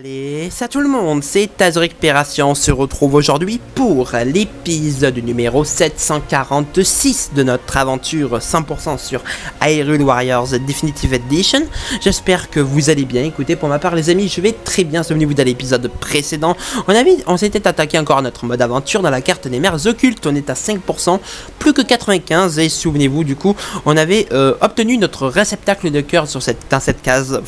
Allez, salut tout le monde, c'est TazRécupération. On se retrouve aujourd'hui pour l'épisode numéro 746 de notre aventure 100% sur Hyrule Warriors Definitive Edition. J'espère que vous allez bien. Écoutez, pour ma part les amis, je vais très bien. Souvenez-vous de l'épisode précédent, on s'était attaqué encore à notre mode aventure dans la carte des mers occultes. On est à 5%, plus que 95, et souvenez-vous du coup, on avait obtenu notre réceptacle de cœur sur cette case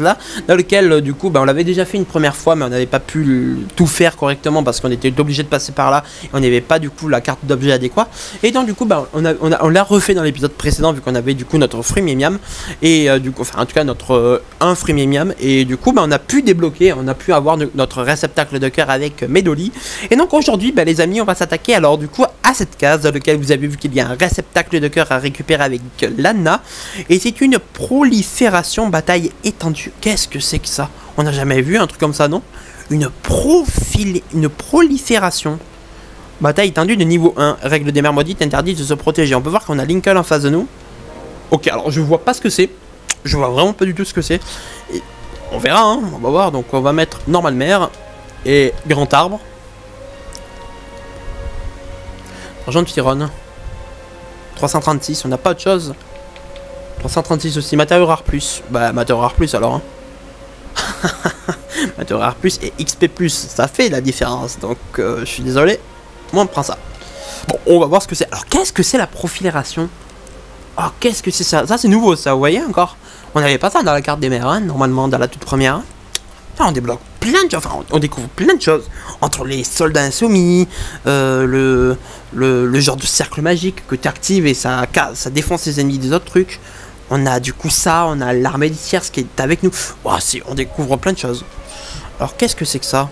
là, dans lequel du coup, on l'avait déjà fait une première fois, mais on n'avait pas pu tout faire correctement parce qu'on était obligé de passer par là et on n'avait pas du coup la carte d'objet adéquat. Et donc du coup on l'a refait dans l'épisode précédent, vu qu'on avait du coup notre fruit miam et du coup, enfin en tout cas notre un fruit miam, et du coup on a pu débloquer, on a pu avoir notre réceptacle de cœur avec Medoli. Et donc aujourd'hui les amis, on va s'attaquer alors du coup à cette case dans laquelle vous avez vu qu'il y a un réceptacle de cœur à récupérer avec Lana, et c'est une prolifération bataille étendue. Qu'est-ce que c'est que ça? On n'a jamais vu un truc comme ça, non? Une prolifération. Bataille étendue de niveau 1. Règle des mers maudites interdite de se protéger. On peut voir qu'on a Linkle en face de nous. Ok, alors je vois pas ce que c'est. Je vois vraiment pas du tout ce que c'est. On verra, hein. On va voir. Donc on va mettre normal mer et grand arbre. Argent de Fironne. 336. On n'a pas autre chose. 336 aussi. Matériaux rares plus. Bah, matériaux rares plus alors, hein. Matériaux rares plus et XP plus, ça fait la différence. Donc je suis désolé, moi on prend ça. Bon, on va voir ce que c'est. Alors qu'est-ce que c'est la profilation? Oh, qu'est-ce que c'est ça? Ça c'est nouveau ça, vous voyez encore. On n'avait pas ça dans la carte des mers, hein, normalement dans la toute première. Enfin, on débloque plein de choses, enfin, on découvre plein de choses. Entre les soldats insoumis, le genre de cercle magique que tu actives et ça défonce les ennemis des autres trucs. On a du coup ça, on a l'armée des tierces qui est avec nous. Oh, on découvre plein de choses. Alors qu'est-ce que c'est que ça?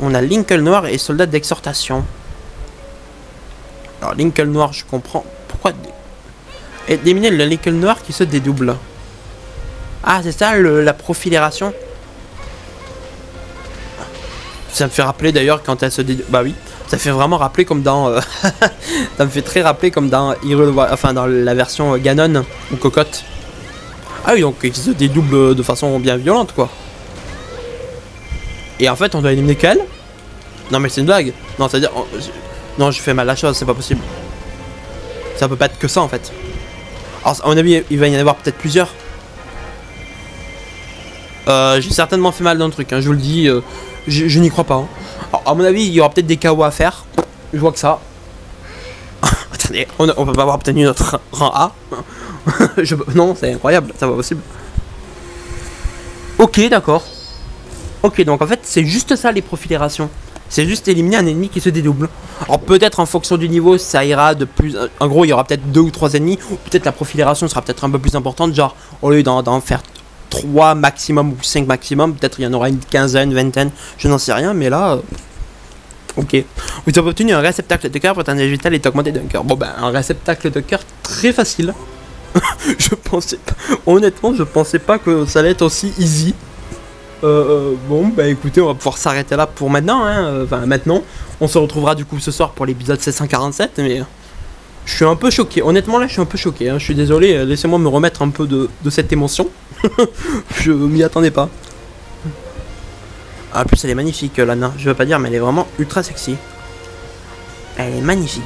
On a Lincoln noir et soldat d'exhortation. Alors Lincoln noir, je comprends. Pourquoi? Et déminer le Lincoln noir qui se dédouble. Ah c'est ça la profilération. Ça me fait rappeler d'ailleurs quand elle se dédouble. Bah oui, ça fait vraiment rappeler comme dans... ça me fait très rappeler comme dans Hyrule, enfin dans la version Ganon ou Cocotte. Ah oui, donc ils se dédoublent de façon bien violente, quoi. Et en fait, on doit éliminer qu'elle? Non, mais c'est une blague. Non, c'est-à-dire... Non, je fais mal la chose, c'est pas possible. Ça peut pas être que ça, en fait. Alors, à mon avis, il va y en avoir peut-être plusieurs. J'ai certainement fait mal dans le truc, hein, je vous le dis. Je n'y crois pas, hein. Alors, à mon avis, il y aura peut-être des KO à faire. Je vois que ça. Attendez, on peut pas avoir obtenu notre rang A. Non, c'est incroyable, ça va possible. Ok, d'accord. Ok, donc en fait, c'est juste ça les profilérations. C'est juste éliminer un ennemi qui se dédouble. Alors peut-être en fonction du niveau, ça ira de plus... En gros, il y aura peut-être 2 ou 3 ennemis. Peut-être la profilération sera peut-être un peu plus importante. Genre, au lieu d'en faire 3 maximum ou 5 maximum, peut-être il y en aura une quinzaine, vingtaine. Je n'en sais rien, mais là... Ok. Vous avez obtenu un réceptacle de cœur, votre énergie vitale est augmentée d'un cœur. Bon ben, un réceptacle de cœur très facile. Je pensais pas, honnêtement, je pensais pas que ça allait être aussi easy. Bon, bah écoutez, on va pouvoir s'arrêter là pour maintenant, hein. Enfin, maintenant. On se retrouvera du coup ce soir pour l'épisode 747, mais je suis un peu choqué. Honnêtement, là, je suis un peu choqué, hein. Je suis désolé, laissez-moi me remettre un peu de cette émotion. Je m'y attendais pas. En plus, elle est magnifique, Lana. Je veux pas dire, mais elle est vraiment ultra sexy. Elle est magnifique.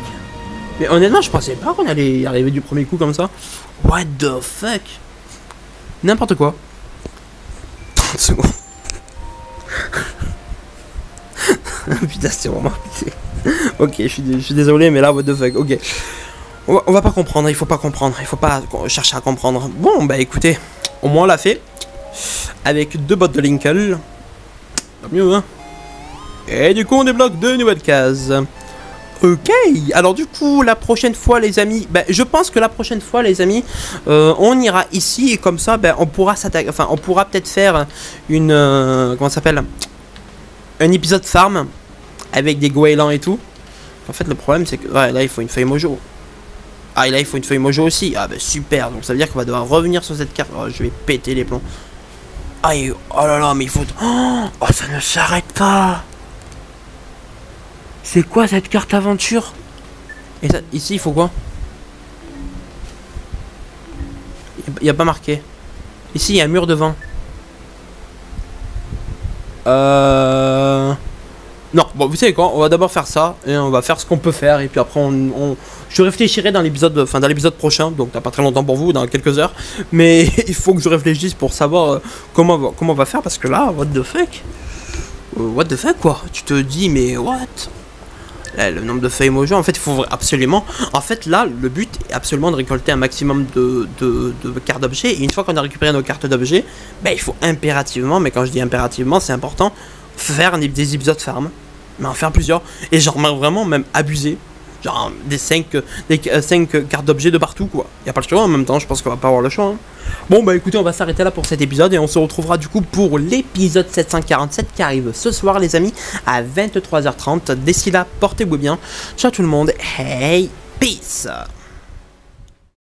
Mais honnêtement, je pensais pas qu'on allait y arriver du premier coup comme ça. What the fuck? N'importe quoi. 30 secondes. Putain, c'est vraiment... Ok, je suis désolé, mais là, what the fuck, ok. On va pas comprendre, il faut pas comprendre. Il faut pas chercher à comprendre. Bon, bah écoutez, au moins on l'a fait. Avec 2 bottes de Linkle. Tant mieux, hein. Et du coup, on débloque 2 nouvelles cases. Ok, alors du coup la prochaine fois les amis, je pense que la prochaine fois les amis, on ira ici et comme ça on pourra s'attaquer, enfin on pourra peut-être faire une, comment ça s'appelle, un épisode farm avec des goélands et tout. En fait le problème c'est que, ouais, là il faut une feuille mojo. Ah et là il faut une feuille mojo aussi, ah super, donc ça veut dire qu'on va devoir revenir sur cette carte, oh, je vais péter les plombs. Ah et, oh là là mais il faut, oh ça ne s'arrête pas. C'est quoi cette carte aventure? Et ça, ici, il faut quoi? Il n'y a pas marqué. Ici, il y a un mur devant. Non, bon, vous savez quoi, on va d'abord faire ça, et on va faire ce qu'on peut faire, et puis après je réfléchirai dans l'épisode, enfin dans l'épisode prochain, donc t'as pas très longtemps pour vous, dans quelques heures, mais il faut que je réfléchisse pour savoir comment on va faire, parce que là, what the fuck quoi, tu te dis mais what, là, le nombre de feuilles mojo, en fait il faut absolument, en fait là le but est absolument de récolter un maximum de cartes d'objets, et une fois qu'on a récupéré nos cartes d'objets, ben il faut impérativement, mais quand je dis impérativement c'est important, faire des épisodes farm, mais en faire plusieurs, et genre vraiment même abuser, genre des 5 cartes d'objets de partout quoi, y a pas le choix en même temps, je pense qu'on va pas avoir le choix hein. Bon bah écoutez, on va s'arrêter là pour cet épisode, et on se retrouvera du coup pour l'épisode 747 qui arrive ce soir les amis, à 23h30, d'ici là portez-vous bien, ciao tout le monde, hey, peace.